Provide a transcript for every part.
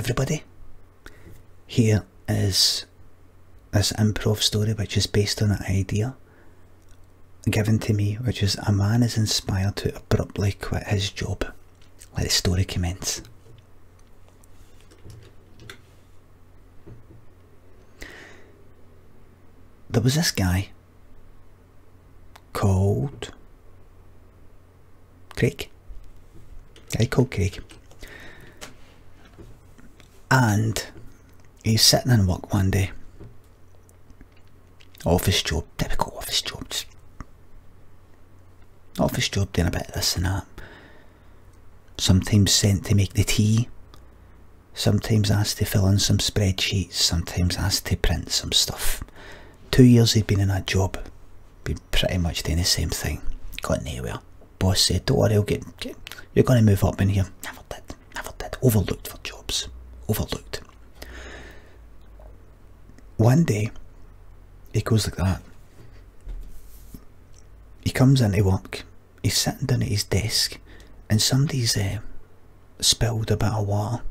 everybody. Here is this improv story, which is based on an idea given to me, which is a man is inspired to abruptly quit his job. Let the story commence. There was this guy called Craig. Guy called Craig. And he's sitting in work one day. Office job, typical office job. Just office job, doing a bit of this and that. Sometimes sent to make the tea. Sometimes asked to fill in some spreadsheets. Sometimes asked to print some stuff. 2 years he'd been in that job. Been pretty much doing the same thing. Got nowhere. Boss said, don't worry, you're going to move up in here. Never did. Never did. Overlooked for jobs. Overlooked. One day, he goes like that. He comes into work, he's sitting down at his desk, and somebody's spilled a bit of water,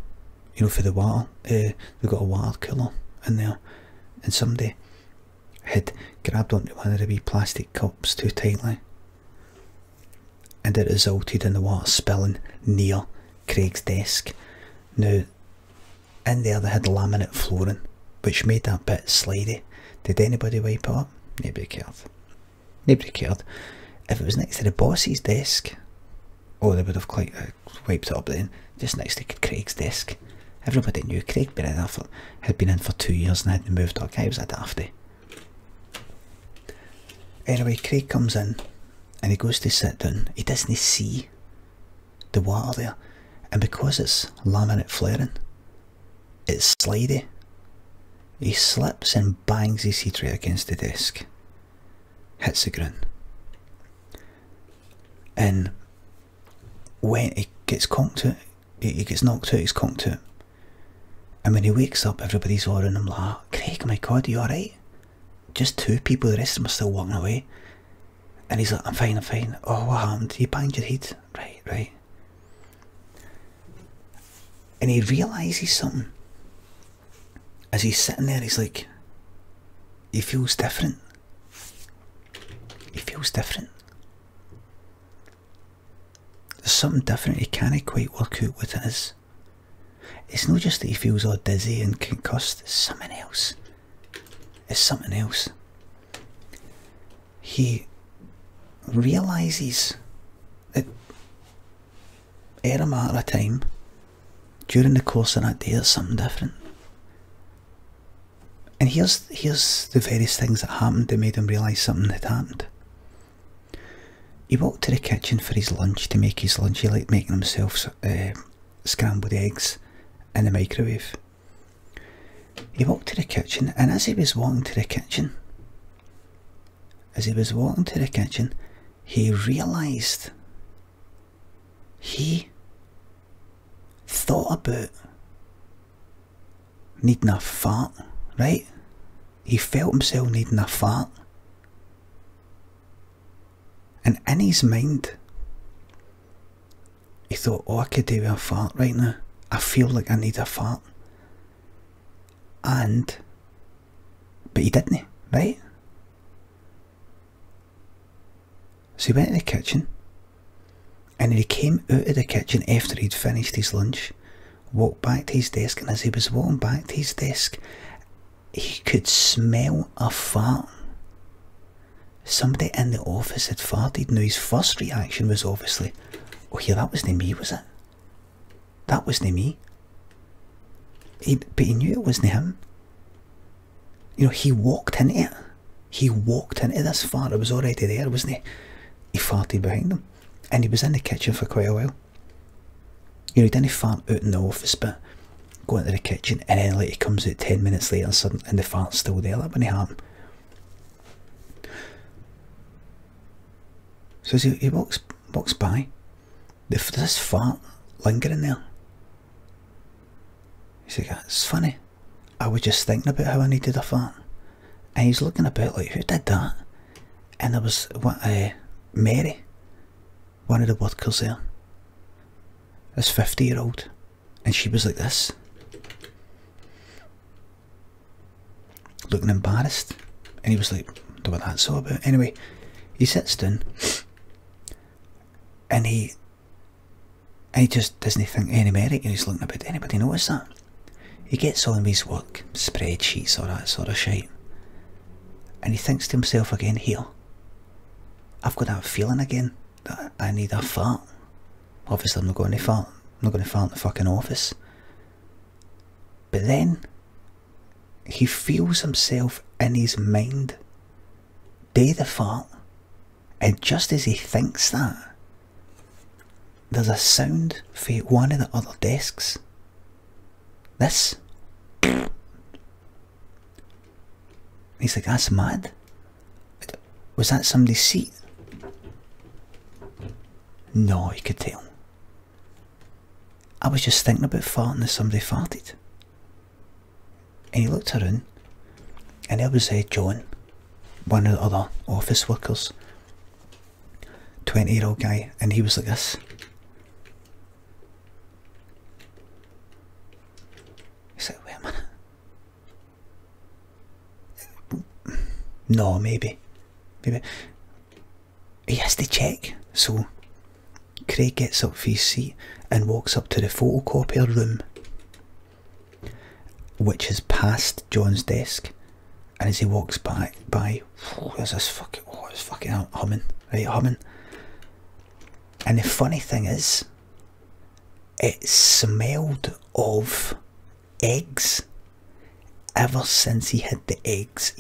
you know, for the water. They've got a water cooler in there, and somebody had grabbed onto one of the wee plastic cups too tightly, and it resulted in the water spilling near Craig's desk. Now, in there they had laminate flooring, which made that bit slidey. Did anybody wipe it up? Nobody cared. Nobody cared. If it was next to the boss's desk, oh, they would have wiped it up then. Just next to Craig's desk. Everybody knew Craig had been in for 2 years and hadn't moved up. He was a dafty. Anyway, Craig comes in and he goes to sit down. He doesn't see the water there. And because it's laminate flaring, it's slidey. He slips and bangs his head right against the desk. Hits the ground. And when he gets conked out, he gets knocked out, he's conked out. And when he wakes up, everybody's all around him like, oh, Craig, my God, are you alright? Just two people, the rest of them are still walking away. And he's like, I'm fine, I'm fine. Oh, what happened? You banged your head. Right, right. And he realises something. As he's sitting there, he's like, he feels different. He feels different. There's something different he can't quite work out what it is. It's not just that he feels all dizzy and concussed, it's something else. It's something else. He realises that at a matter of time, during the course of that day, there's something different. And here's the various things that happened that made him realise something had happened. He walked to the kitchen for his lunch, to make his lunch. He liked making himself scrambled eggs in the microwave. He walked to the kitchen, and as he was walking to the kitchen, he realised, he thought about needing a fart. Right? He felt himself needing a fart. And in his mind, he thought, oh, I could do with a fart right now. I feel like I need a fart. But he didn't, right? So he went to the kitchen, and he came out of the kitchen after he'd finished his lunch, walked back to his desk, and as he was walking back to his desk, he could smell a fart. Somebody in the office had farted. Now his first reaction was obviously, oh yeah, that wasn't me, was it? That wasn't me. But he knew it wasn't him. You know, he walked into it. He walked into this fart. It was already there, wasn't he? He farted behind him. And he was in the kitchen for quite a while. You know, he didn't fart out in the office, but go into the kitchen, and then like he comes out 10 minutes later and the fart's still there. That wouldn't happen. So as he walks by, this fart lingering there. He's like, it's funny, I was just thinking about how I needed a fart. And he's looking about like, who did that? And there was Mary, one of the workers there, this 50-year-old, and she was like this. looking embarrassed. And he was like, I don't know what that's all about. Anyway, he sits down and he just doesn't think any merit in his looking about. Anybody notice that? He gets on these work spreadsheets or that sort of shit, and he thinks to himself again, here, I've got that feeling again that I need a fart. Obviously I'm not going to fart. I'm not going to fart in the fucking office. But then he feels himself in his mind do the fart, and just as he thinks that, there's a sound for one of the other desks. This. He's like, that's mad. Was that somebody's seat? No, you could tell. I was just thinking about farting as somebody farted. And he looked around, and there was John, one of the other office workers, 20-year-old guy, and he was like this. He's like, wait a minute. No, maybe. He has to check. So Craig gets up from his seat and walks up to the photocopier room, which is past John's desk, and as he walks by, there's this fucking, it's fucking humming, right, humming. And the funny thing is, it smelled of eggs ever since he had the eggs.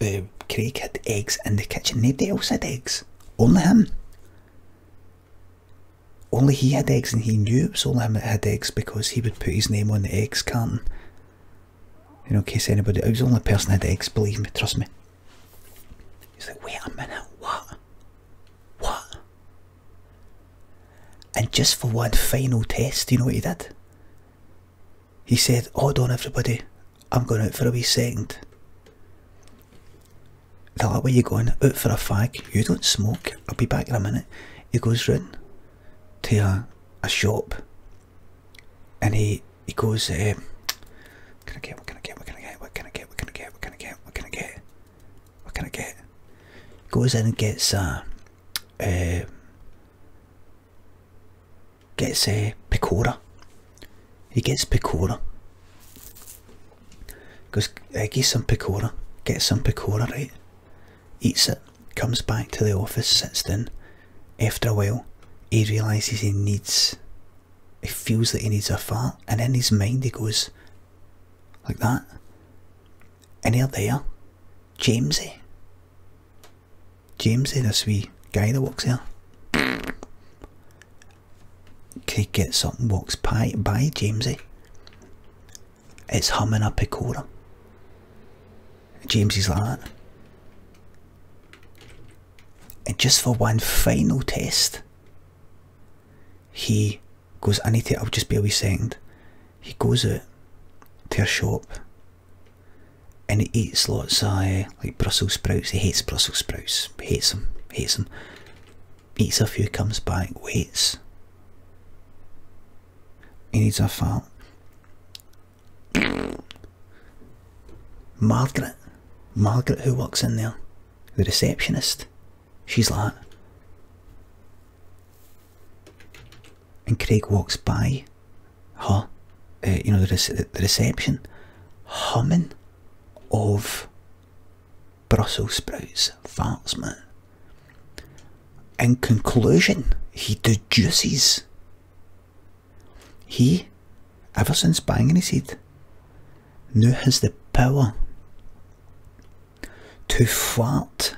Craig had the eggs in the kitchen. Nobody else had eggs, only him. Only he had eggs, and he knew it was only him that had eggs because he would put his name on the eggs carton. You know, in case anybody, I was the only person that had eggs, believe me, trust me. He's like, wait a minute, what? What? And just for one final test, do you know what he did? He said, hold on everybody, I'm going out for a wee second. They're like, where you going? Out for a fag. You don't smoke. I'll be back in a minute. He goes round to a shop, and he goes, what can I get? He goes in and gets Pecora. He gets Pecora. Goes, gets some Pecora, right? Eats it, comes back to the office, sits down. After a while, he realises he feels that he needs a fart, and in his mind he goes, like that. And here there, Jamesy, this wee guy that walks here. Craig gets up and walks by Jamesy. It's humming a Pecora. Jamesy's like that. And just for one final test, he goes, I'll just be a wee second. He goes out to a shop, and he eats lots of like Brussels sprouts. He hates Brussels sprouts. Hates them. Eats a few, comes back, waits. He needs a fart. Margaret, who works in there, the receptionist, she's like that. And Craig walks by her, the reception, humming of Brussels sprouts, farts, man. In conclusion, he deduces, ever since banging his head, now has the power to fart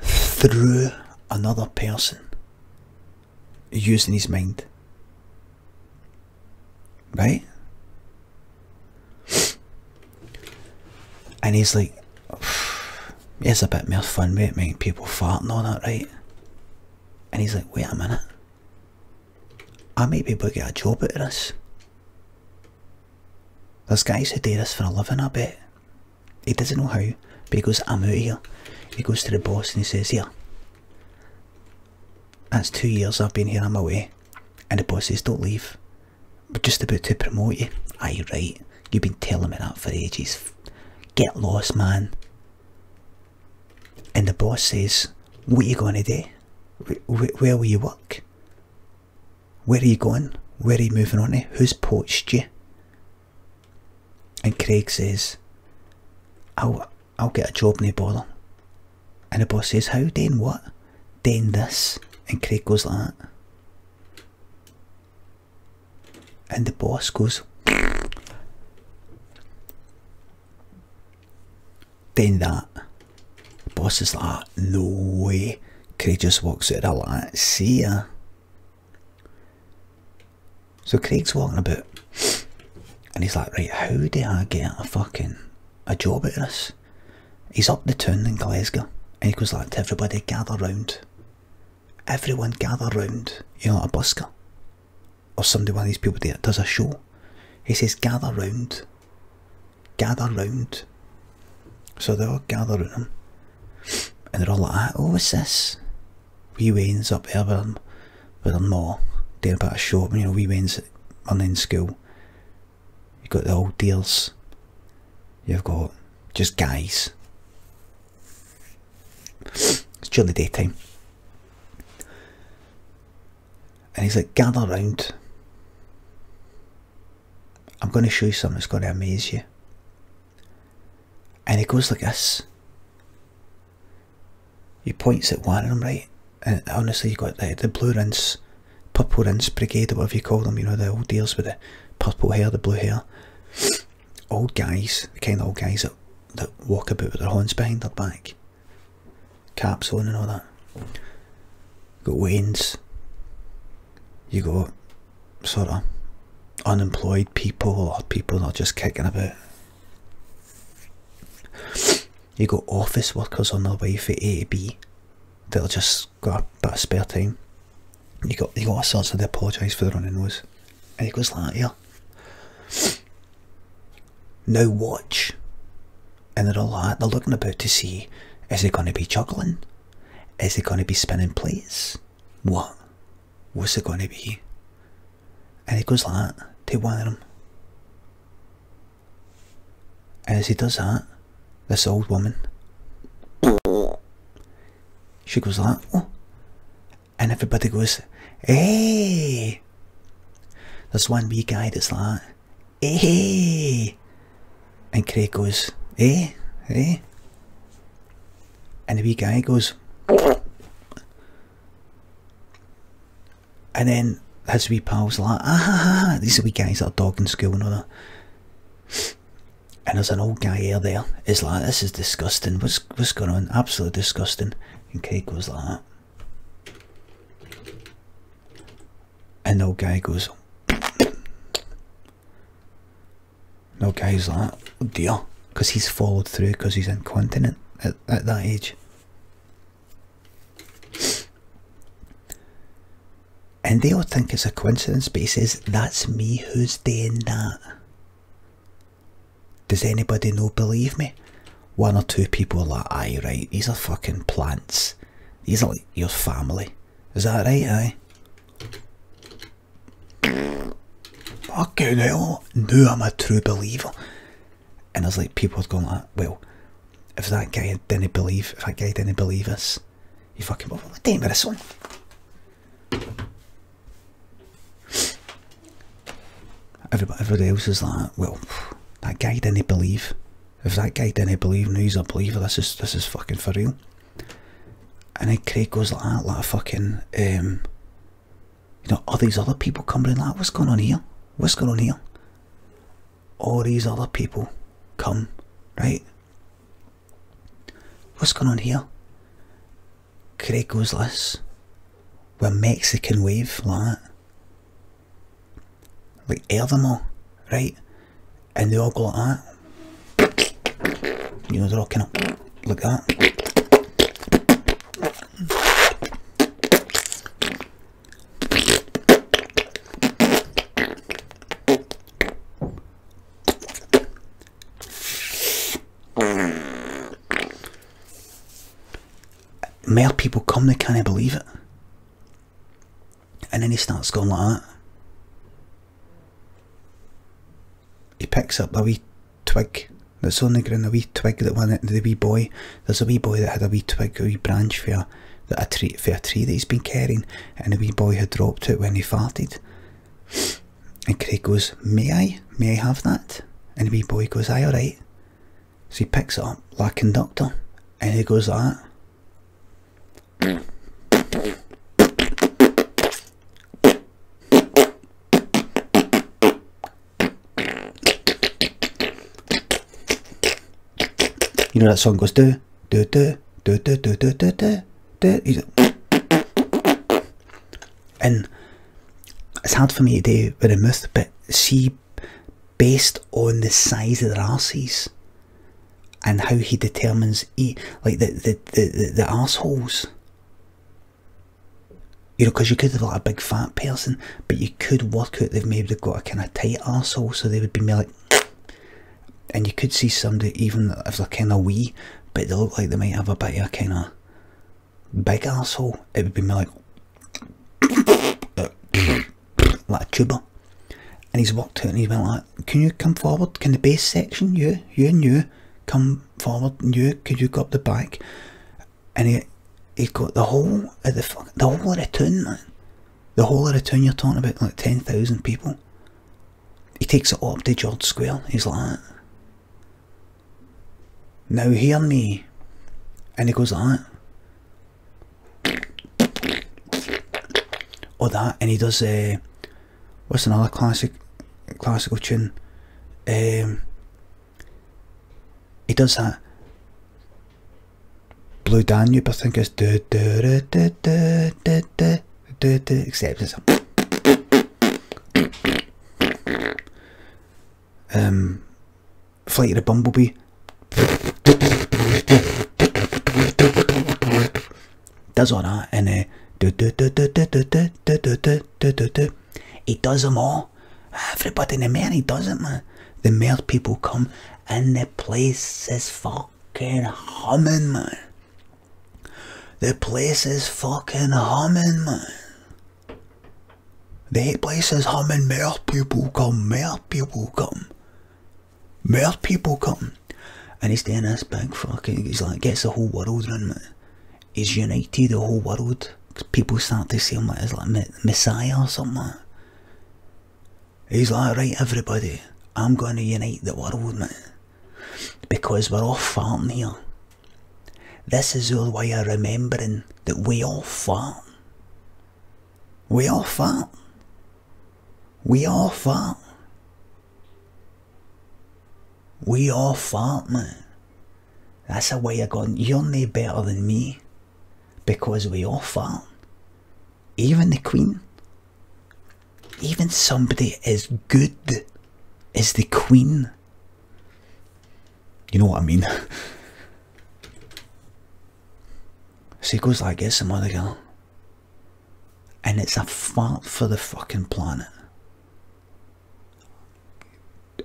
through another person, using his mind, right? And he's like, it's a bit more fun, mate, making people fart and all that, right? And he's like, wait a minute, I might be able to get a job out of this. There's guys who do this for a living, I bet. He doesn't know how, but he goes, I'm out of here. He goes to the boss and he says, here, that's 2 years I've been here, I'm away. And the boss says, don't leave, we're just about to promote you. Aye, right, you've been telling me that for ages. get lost, man. And the boss says, what are you going to do? Where will you work? Where are you going? Where are you moving on to? Who's poached you? And Craig says, I'll get a job, no bother. And the boss says, how? Then what? Then this. And Craig goes like that. And the boss goes, then that. The boss is like, no way. Craig just walks out of that, see ya. So Craig's walking about and he's like, right, how do I get a fucking a job at this? He's up the town in Glasgow and he goes like to everybody, gather round. Everyone gather round, you know, like a busker or somebody, one of these people that does a show. He says, gather round, gather round. So they all gather round him and they're all like, oh, what's this? Wee Wayne's up there with her ma, doing about a show. You know, Wee Wayne's in school. You've got the old deals, you've got just guys. It's during the daytime. And he's like, gather round. I'm going to show you something that's going to amaze you. And he goes like this. He points at one of them, right? And honestly, you got the blue rinse, purple rinse brigade, or whatever you call them. You know, the old deals with the purple hair, the blue hair. Old guys, the kind of old guys that walk about with their horns behind their back. Caps on and all that. Got Wayne's. You got sort of unemployed people or people that are just kicking about. You got office workers on their way for A to B that'll just got a bit of spare time. You got all sorts of, they apologise for their own nose. And he goes like, yeah. Now watch. And they're all like, they're looking about to see, is he going to be juggling? Is he going to be spinning plates? What? What's it going to be? And he goes like that to one of them. And as he does that, this old woman, she goes like, oh. And everybody goes, hey. There's one wee guy that's like, hey. And Craig goes, hey, hey. And the wee guy goes, and then his wee pal's like, ah, these are wee guys that are dogging school and all that. And there's an old guy here there, is like, this is disgusting, what's going on, absolutely disgusting. And Craig goes like that. And the old guy goes, the old guy's like, oh dear, because he's followed through because he's incontinent at that age. And they all think it's a coincidence, but he says, that's me who's doing that. Does anybody no believe me? One or two people are like, aye, right, these are fucking plants. These are like your family. Is that right, aye? Fucking hell, now I'm a true believer. And there's like people going like, well, if that guy didn't believe, if that guy didn't believe us, you fucking, well, what did this one? Everybody else is like, well, that guy didn't believe. If that guy didn't believe, no, he's a believer. This is fucking for real. And then Craig goes like that, like a fucking, you know, are these other people coming in like, what's going on here? What's going on here? All these other people come, right? What's going on here? Craig goes like this, with a Mexican wave like that. Like air them all, right? And they all go like that. You know, they're all kind of like that. More people come, they can't believe it. And then he starts going like that. He picks up a wee twig that's only growing a wee twig that went into the wee boy. There's a wee boy that had a wee twig, a wee branch for a tree that he's been carrying, and the wee boy had dropped it when he farted. And Craig goes, may I have that? And the wee boy goes, aye, alright. So he picks it up like a conductor, and he goes like that. You know that song goes do do do do do do do do do do. He's like, and it's hard for me today with a mouth, but see, based on the size of their arses and how he determines like the arseholes. You know, because you could have like a big fat person, but you could work out they've maybe got a kind of tight arsehole, so they would be more like. And you could see somebody, even if they're kind of wee, but they look like they might have a bit of a kind of big arsehole, it would be more like a tuba. And he's walked out and he's been like, can you come forward? Can the bass section, you and you, come forward, and you, could you go up the back? And he got the whole of the whole of the tune, man. The whole of the tune, you're talking about like 10,000 people. He takes it up to George Square, he's like, now hear me, and he goes like that, or that, and he does what's another classical tune? He does that Blue Danube, I think it's do do do do do do do do do, except it's a Flight of the Bumblebee. Does all that, and he does them all. Everybody in the mare, he does it, man. The mare people come, and the place is fucking humming, man. The place is fucking humming, man. The place is humming. Mare people come, mare people come, mare people come. And he's doing this big fucking, he's like, gets the whole world run, mate. He's united the whole world. People start to see him like, he's like Messiah or something like that. He's like, right everybody, I'm going to unite the world, mate. Because we're all farting here. This is all way of remembering that we all fart. We all fart. We all fart. We all fart, man. That's a way of going, you're no better than me. Because we all fart. Even the Queen. Even somebody as good as the Queen. You know what I mean? So he goes like, get some other girl. And it's a fart for the fucking planet.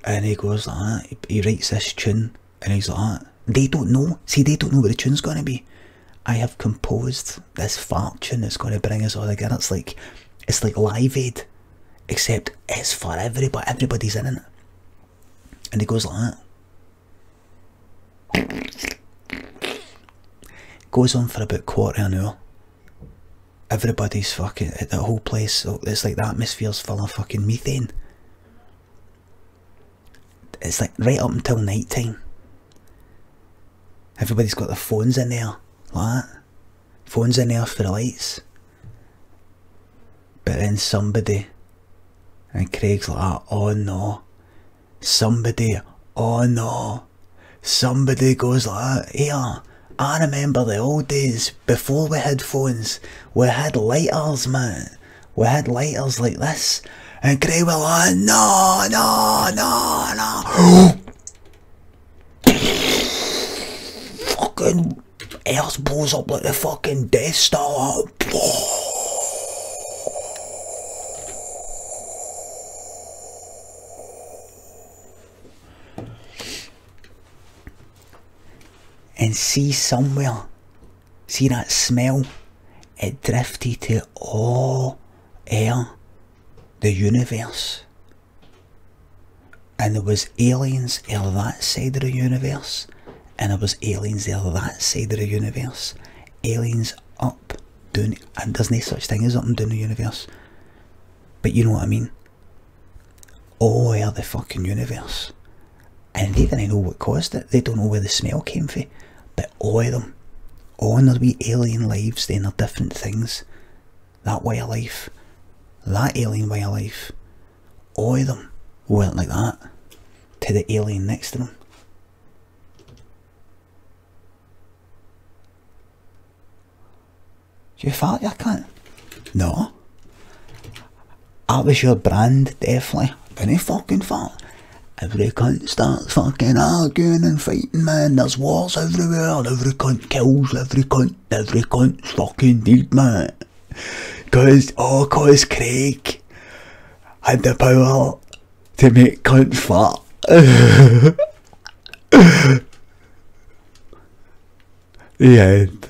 And he goes like that, he writes this tune, and he's like that. They don't know, see, they don't know what the tune's going to be. I have composed this fart tune that's going to bring us all together. It's like Live Aid, except it's for everybody, everybody's in it. And he goes like that. Goes on for about a quarter of an hour. Everybody's fucking, the whole place, it's like the atmosphere's full of fucking methane. It's like right up until night time. Everybody's got their phones in there, like that. Phones in there for the lights. But then somebody, and Craig's like, oh no. Somebody, oh no. Somebody goes like, here, I remember the old days before we had phones. We had lighters, man. We had lighters like this. And Craig went like, no, no, no, no. Fucking Earth blows up like the fucking Death Star. And see somewhere, see that smell? It drifted to all air. The universe, and and there was aliens on that side of the universe, and there was aliens on that side of the universe, aliens up, down, and there's no such thing as up and down the universe, but you know what I mean, all over the fucking universe, and they didn't know what caused it, they don't know where the smell came from, but all of them, all in their wee alien lives, they're in their different things, that way of life, that alien way of life, all of them went like that to the alien next to them. Do you fart? I can't. No. That was your brand, definitely. Any fucking fart. Every cunt starts fucking arguing and fighting, man. There's wars everywhere. Every cunt kills every cunt. Every cunt's fucking dead, man. Cause Craig had the power to make cunt fart. Yeah.